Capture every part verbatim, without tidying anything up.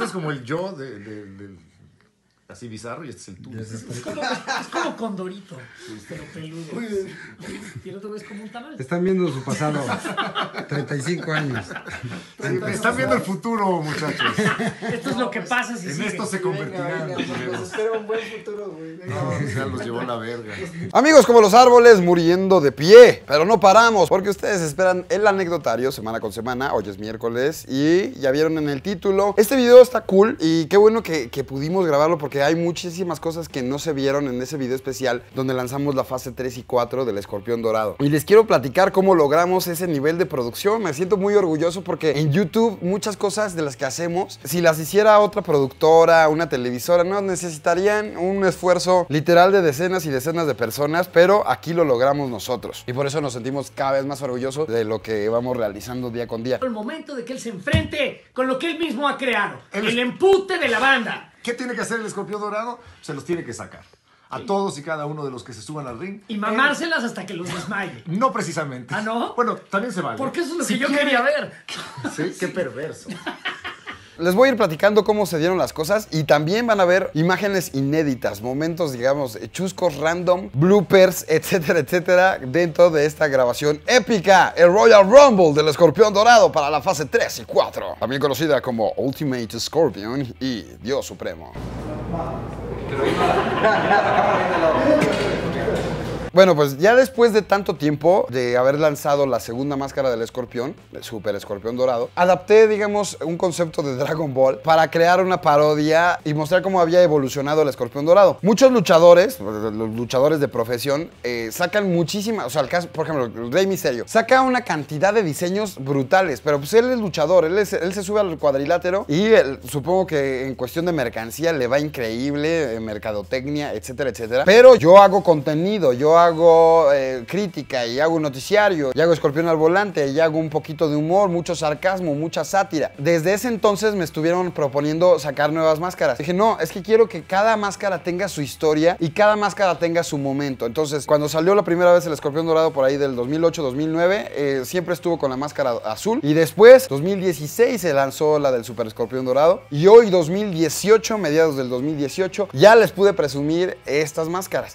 Este es como el yo de, de, de, así bizarro, y este es el tú. Es, es, como, es como Condorito, pero peludo. Muy bien. Y el otro es como un tamal. Están viendo su pasado. treinta y cinco años. Sí, están viendo el futuro, muchachos. Esto es lo que pasa si En sigue. esto se convertirán. Venga, venga, pues, espero un buen futuro, güey. No, ya los llevó la verga. Amigos, como los árboles, muriendo de pie. Pero no paramos, porque ustedes esperan el anecdotario semana con semana. Hoy es miércoles y ya vieron en el título. Este video está cool y qué bueno que, que pudimos grabarlo, porque hay muchísimas cosas que no se vieron en ese video especial donde lanzamos la fase tres y cuatro del Escorpión Dorado. Y les quiero platicar cómo logramos ese nivel de producción. Me siento muy orgulloso porque en YouTube muchas cosas de las que hacemos, si las hiciera otra productora, una televisora, no, necesitarían un esfuerzo literal de decenas y decenas de personas, pero aquí lo logramos nosotros. Y por eso nos sentimos cada vez más orgullosos de lo que vamos realizando día con día. El momento de que él se enfrente con lo que él mismo ha creado, el, el empute de la banda. ¿Qué tiene que hacer el Escorpión Dorado? Se los tiene que sacar. A sí. todos y cada uno de los que se suban al ring. Y mamárselas él... hasta que los desmaye. No precisamente. ¿Ah, no? Bueno, también se vale. Porque eso es lo si que yo quiere... quería ver. Sí, qué sí. perverso. Les voy a ir platicando cómo se dieron las cosas y también van a ver imágenes inéditas, momentos, digamos, chuscos, random, bloopers, etcétera, etcétera, dentro de esta grabación épica, el Royal Rumble del Escorpión Dorado para la fase tres y cuatro, también conocida como Ultimate Scorpion y Dios Supremo. Bueno, pues ya después de tanto tiempo de haber lanzado la segunda máscara del escorpión, el Super Escorpión Dorado, adapté, digamos, un concepto de Dragon Ball para crear una parodia y mostrar cómo había evolucionado el Escorpión Dorado. Muchos luchadores, los luchadores de profesión, eh, sacan muchísimas, o sea, el caso, por ejemplo, el Rey Misterio, saca una cantidad de diseños brutales, pero pues él es luchador, él, es, él se sube al cuadrilátero y él, supongo que en cuestión de mercancía le va increíble, eh, mercadotecnia, etcétera, etcétera. Pero yo hago contenido, yo hago... hago eh, crítica y hago un noticiario y hago Escorpión al Volante y hago un poquito de humor, mucho sarcasmo, mucha sátira. Desde ese entonces me estuvieron proponiendo sacar nuevas máscaras. Dije, no, es que quiero que cada máscara tenga su historia y cada máscara tenga su momento. Entonces, cuando salió la primera vez el Escorpión Dorado por ahí del dos mil ocho, dos mil nueve, eh, siempre estuvo con la máscara azul, y después dos mil dieciséis se lanzó la del Super Escorpión Dorado, y hoy dos mil dieciocho, mediados del dos mil dieciocho, ya les pude presumir estas máscaras.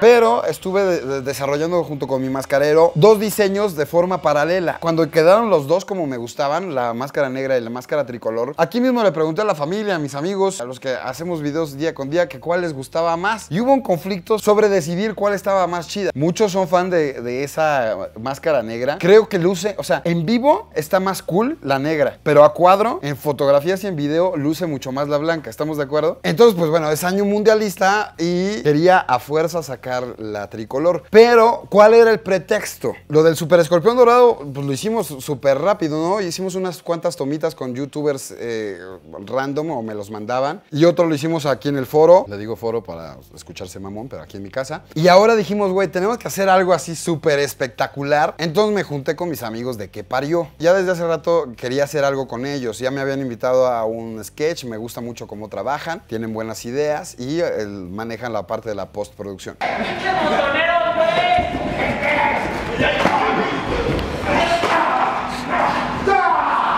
Pero estuve de de desarrollando junto con mi mascarero dos diseños de forma paralela. Cuando quedaron los dos como me gustaban, la máscara negra y la máscara tricolor, aquí mismo le pregunté a la familia, a mis amigos, a los que hacemos videos día con día, que cuál les gustaba más. Y hubo un conflicto sobre decidir cuál estaba más chida. Muchos son fan de, de esa máscara negra. Creo que luce, o sea, en vivo está más cool la negra, pero a cuadro, en fotografías y en video, luce mucho más la blanca. ¿Estamos de acuerdo? Entonces, pues bueno, es año mundialista y quería a fuerza sacar la tricolor. Pero, ¿cuál era el pretexto? Lo del Super Escorpión Dorado, pues lo hicimos súper rápido, ¿no? Hicimos unas cuantas tomitas con youtubers eh, random, o me los mandaban. Y otro lo hicimos aquí en el foro. Le digo foro para escucharse mamón, pero aquí en mi casa. Y ahora dijimos, güey, tenemos que hacer algo así súper espectacular. Entonces me junté con mis amigos de Que Parió. Ya desde hace rato quería hacer algo con ellos. Ya me habían invitado a un sketch. Me gusta mucho cómo trabajan. Tienen buenas ideas y eh, manejan la parte de la postproducción. ¡Pinche botonero, güey!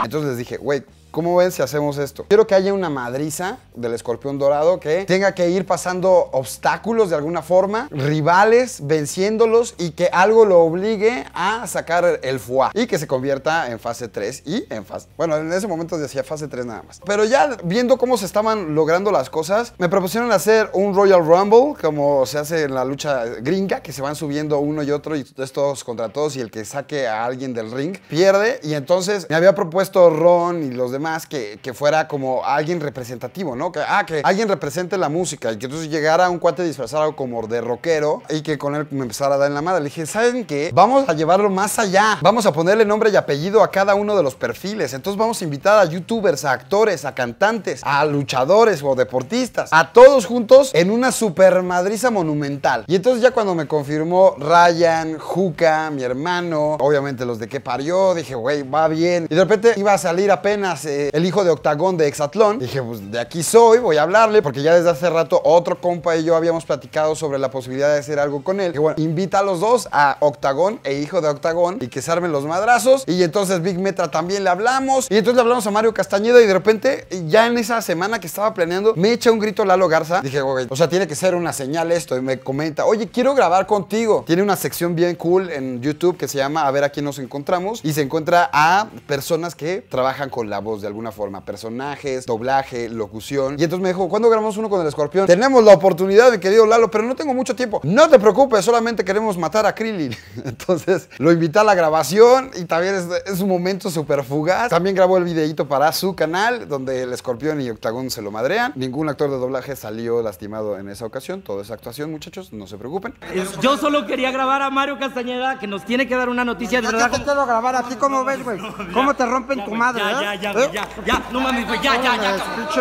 Entonces les dije, güey, ¿cómo ven si hacemos esto? Quiero que haya una madriza del Escorpión Dorado que tenga que ir pasando obstáculos de alguna forma, rivales, venciéndolos, y que algo lo obligue a sacar el foie y que se convierta en fase tres y en fase... Bueno, en ese momento decía fase tres nada más. Pero ya viendo cómo se estaban logrando las cosas, me propusieron hacer un Royal Rumble, como se hace en la lucha gringa, que se van subiendo uno y otro y es todos contra todos, y el que saque a alguien del ring pierde. Y entonces me había propuesto Ron y los demás más que, que fuera como alguien representativo, ¿no? Que, ah, que alguien represente la música, y que entonces llegara un cuate disfrazado como de rockero y que con él me empezara a dar en la madre. Le dije, ¿saben qué? Vamos a llevarlo más allá. Vamos a ponerle nombre y apellido a cada uno de los perfiles. Entonces vamos a invitar a youtubers, a actores, a cantantes, a luchadores o deportistas, a todos juntos en una super madriza monumental. Y entonces ya cuando me confirmó Ryan, Juca, mi hermano, obviamente los de Que Parió, dije, güey, va bien. Y de repente iba a salir apenas eh, el hijo de Octagón de Hexatlón. Dije, pues de aquí soy, voy a hablarle, porque ya desde hace rato otro compa y yo habíamos platicado sobre la posibilidad de hacer algo con él. Que bueno, invita a los dos, a Octagón e hijo de Octagón, y que se armen los madrazos. Y entonces Big Metra también le hablamos, y entonces le hablamos a Mario Castañeda, y de repente, ya en esa semana que estaba planeando, me echa un grito Lalo Garza. Dije, güey, o sea, tiene que ser una señal esto, y me comenta, oye, quiero grabar contigo. Tiene una sección bien cool en YouTube que se llama A ver a quién nos encontramos, y se encuentra a personas que trabajan con la voz de alguna forma, personajes, doblaje, locución. Y entonces me dijo, ¿cuándo grabamos uno con el Escorpión? Tenemos la oportunidad, mi querido Lalo, pero no tengo mucho tiempo. No te preocupes, solamente queremos matar a Krillin. Entonces lo invité a la grabación, y también es, es un momento súper fugaz. También grabó el videíto para su canal, donde el Escorpión y Octagón se lo madrean. Ningún actor de doblaje salió lastimado en esa ocasión. Todo es actuación, muchachos, no se preocupen. Yo solo quería grabar a Mario Castañeda, que nos tiene que dar una noticia de verdad. Yo te quiero grabar a ti, ¿cómo ves, güey? ¿Cómo te rompen tu madre, eh? Ya, ya, ya, ya, no mames, güey, ya, ya, ya,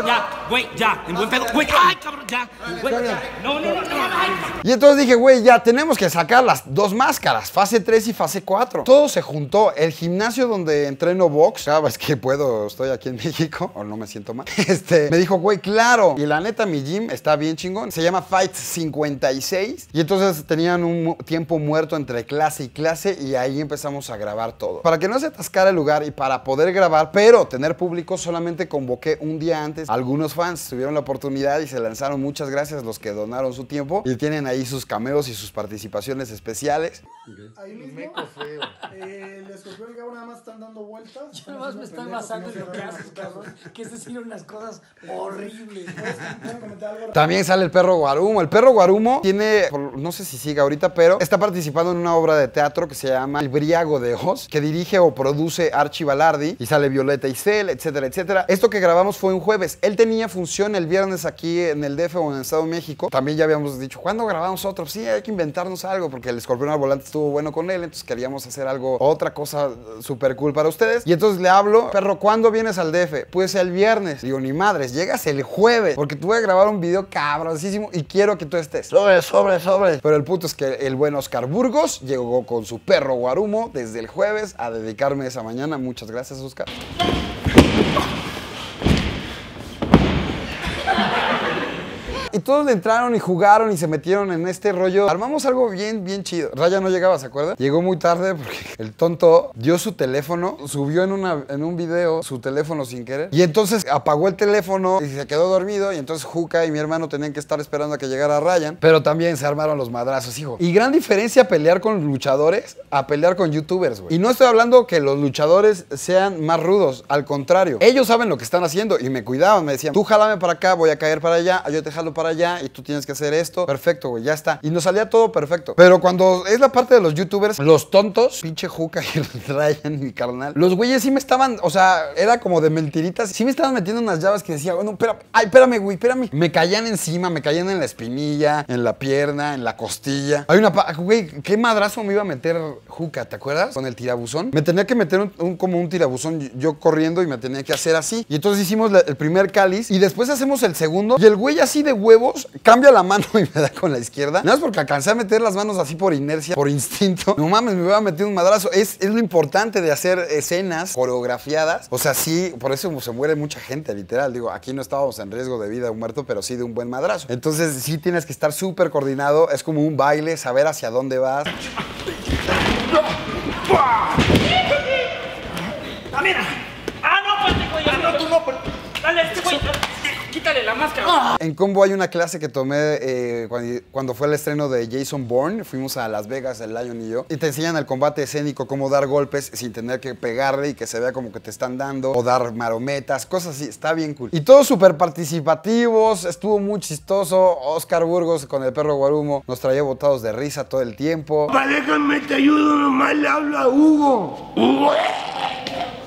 ya, güey, ya, en buen pedo, güey, ay, cabrón, ya, güey, no, no, no, no, y entonces dije, güey, ya, tenemos que sacar las dos máscaras, fase tres y fase cuatro. Todo se juntó, el gimnasio donde entreno box, cada vez que puedo, estoy aquí en México, o no me siento mal, este, me dijo, güey, claro, y la neta, mi gym está bien chingón, se llama Fight cincuenta y seis, y entonces tenían un tiempo muerto entre clase y clase, y ahí empezamos a grabar todo. Para que no se atascara el lugar y para poder grabar, pero tener público, solamente convoqué un día antes. Algunos fans tuvieron la oportunidad y se lanzaron. Muchas gracias a los que donaron su tiempo, y tienen ahí sus cameos y sus participaciones especiales. Okay. Ahí mismo, eh, el Escorpión Gabo nada más están dando vueltas. Ya nada más me están basando en lo que haces, cabrón. Que es decir, unas cosas horribles. También sale el Perro Guarumo. El Perro Guarumo tiene, no sé si sigue ahorita, pero está participando en una obra de teatro que se llama El Briago de Oz, que dirige o produce Archie Ballardi, y sale Violeta y Cel, etcétera, etcétera. Esto que grabamos fue un jueves. Él tenía función el viernes aquí en el D F o en el Estado de México. También ya habíamos dicho, ¿cuándo grabamos otro? Sí, hay que inventarnos algo, porque el Escorpión al Volante estuvo bueno con él, entonces queríamos hacer algo, otra cosa súper cool para ustedes. Y entonces le hablo, perro, ¿cuándo vienes al D F? Pues el viernes. Digo, ni madres, llegas el jueves, porque tú voy a grabar un video cabrosísimo y quiero que tú estés. Sobre, sobre, sobre. Pero el punto es que el buen Oscar Burgos llegó con su Perro Guarumo desde el jueves a dedicarme esa mañana. Muchas gracias, Oscar. Y todos le entraron y jugaron y se metieron en este rollo. Armamos algo bien, bien chido. Ryan no llegaba, ¿se acuerdan? Llegó muy tarde porque el tonto dio su teléfono, subió en, una, en un video su teléfono sin querer. Y entonces apagó el teléfono y se quedó dormido. Y entonces Juca y mi hermano tenían que estar esperando a que llegara Ryan. Pero también se armaron los madrazos, hijo. Y gran diferencia pelear con luchadores a pelear con youtubers, güey. Y no estoy hablando que los luchadores sean más rudos. Al contrario, ellos saben lo que están haciendo. Y me cuidaban, me decían, tú jálame para acá, voy a caer para allá, yo te jalo para allá y tú tienes que hacer esto, perfecto, güey, ya está. Y nos salía todo perfecto. Pero cuando es la parte de los youtubers, los tontos, pinche Juca y Ryan, mi carnal, los güeyes sí me estaban, o sea, era como de mentiritas, sí me estaban metiendo unas llaves que decía, bueno, espérame, ay, espérame, güey, espérame. Me caían encima, me caían en la espinilla, en la pierna, en la costilla. Hay una, güey, qué madrazo me iba a meter Juca, ¿te acuerdas? Con el tirabuzón. Me tenía que meter un, un, como un tirabuzón, yo corriendo, y me tenía que hacer así. Y entonces hicimos la, el primer cáliz, y después hacemos el segundo, y el güey así de güey, huevos, cambia la mano y me da con la izquierda. Nada más porque alcancé a meter las manos así por inercia, por instinto. No mames, me voy a meter un madrazo. Es, es lo importante de hacer escenas coreografiadas. O sea, sí, por eso se muere mucha gente, literal. Digo, aquí no estábamos en riesgo de vida o muerto, pero sí de un buen madrazo. Entonces sí tienes que estar súper coordinado. Es como un baile, saber hacia dónde vas. ¡Ah, mira! ¡Ah, no, pues, ah, no, tú no, pues! ¡Dale, este güey! Quítale la máscara. ¡Ah! En Combo hay una clase que tomé eh, cuando, cuando fue el estreno de Jason Bourne. Fuimos a Las Vegas, el Lion y yo. Y te enseñan el combate escénico, cómo dar golpes sin tener que pegarle y que se vea como que te están dando. O dar marometas, cosas así. Está bien cool. Y todos súper participativos. Estuvo muy chistoso. Oscar Burgos con el Perro Guarumo nos traía botados de risa todo el tiempo. Pa, déjame, te ayudo, nomás le hablo a Hugo. Hugo.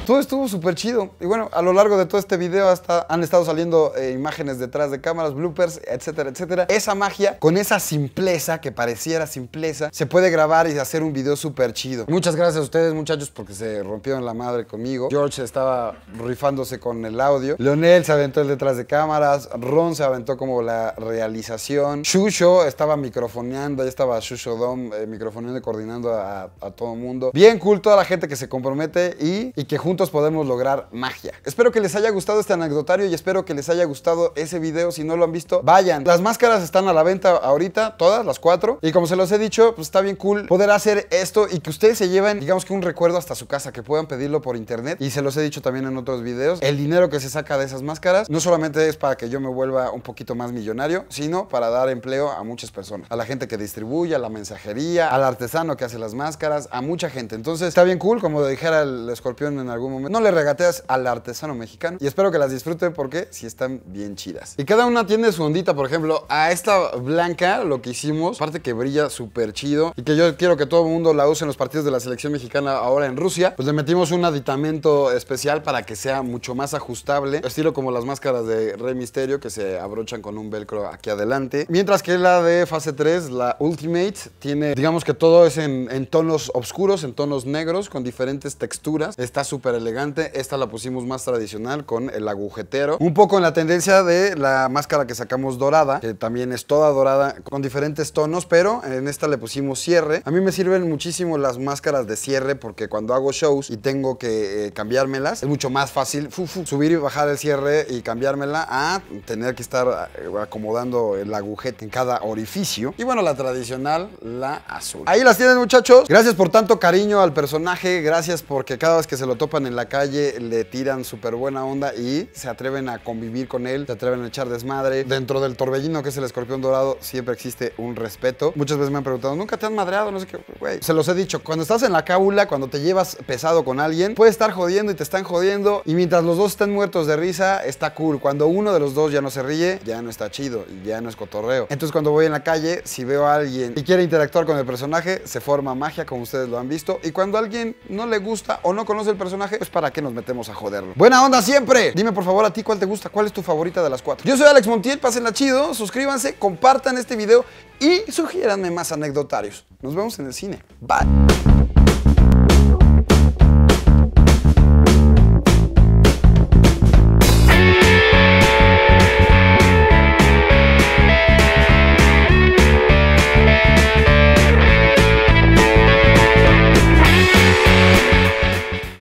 Todo estuvo súper chido. Y bueno, a lo largo de todo este video hasta han estado saliendo eh, imágenes detrás de cámaras, bloopers, etcétera, etcétera. Esa magia, con esa simpleza, que pareciera simpleza, se puede grabar y hacer un video súper chido. Muchas gracias a ustedes, muchachos, porque se rompieron la madre conmigo. George estaba rifándose con el audio. Leonel se aventó el detrás de cámaras. Ron se aventó como la realización. Shushu estaba microfoneando. Ahí estaba Shushu Dom eh, microfoneando y coordinando a, a todo mundo. Bien cool toda la gente que se compromete y, y que junta juntos podemos lograr magia. Espero que les haya gustado este anecdotario y espero que les haya gustado ese video. Si no lo han visto, vayan. Las máscaras están a la venta ahorita, todas, las cuatro. Y como se los he dicho, pues está bien cool poder hacer esto y que ustedes se lleven, digamos que un recuerdo hasta su casa, que puedan pedirlo por internet. Y se los he dicho también en otros videos, el dinero que se saca de esas máscaras no solamente es para que yo me vuelva un poquito más millonario, sino para dar empleo a muchas personas, a la gente que distribuye, a la mensajería, al artesano que hace las máscaras, a mucha gente. Entonces está bien cool, como dijera el escorpión en algún momento, no le regateas al artesano mexicano. Y espero que las disfruten porque sí están bien chidas. Y cada una tiene su ondita. Por ejemplo, a esta blanca lo que hicimos, aparte que brilla súper chido y que yo quiero que todo el mundo la use en los partidos de la selección mexicana ahora en Rusia, pues le metimos un aditamento especial para que sea mucho más ajustable, estilo como las máscaras de Rey Misterio que se abrochan con un velcro aquí adelante. Mientras que la de fase tres, la Ultimate, tiene, digamos que todo es en, en tonos oscuros, en tonos negros, con diferentes texturas. Está súper elegante. Esta la pusimos más tradicional con el agujetero, un poco en la tendencia de la máscara que sacamos dorada, que también es toda dorada con diferentes tonos, pero en esta le pusimos cierre. A mí me sirven muchísimo las máscaras de cierre porque cuando hago shows y tengo que eh, cambiármelas, es mucho más fácil fu, fu, subir y bajar el cierre y cambiármela a tener que estar acomodando el agujete en cada orificio. Y bueno, la tradicional, la azul. Ahí las tienen, muchachos. Gracias por tanto cariño al personaje, gracias porque cada vez que se lo topan en la calle le tiran súper buena onda y se atreven a convivir con él, se atreven a echar desmadre. Dentro del torbellino que es el escorpión dorado siempre existe un respeto. Muchas veces me han preguntado, ¿nunca te han madreado? No sé qué, güey. Se los he dicho, cuando estás en la cábula, cuando te llevas pesado con alguien, puede estar jodiendo y te están jodiendo, y mientras los dos están muertos de risa, está cool. Cuando uno de los dos ya no se ríe, ya no está chido y ya no es cotorreo. Entonces cuando voy en la calle, si veo a alguien y quiere interactuar con el personaje, se forma magia, como ustedes lo han visto. Y cuando a alguien no le gusta o no conoce el personaje, pues para qué nos metemos a joderlo. ¡Buena onda siempre! Dime por favor a ti cuál te gusta, cuál es tu favorita de las cuatro. Yo soy Alex Montiel, pásenla chido, suscríbanse, compartan este video y sugiéranme más anecdotarios. Nos vemos en el cine. Bye.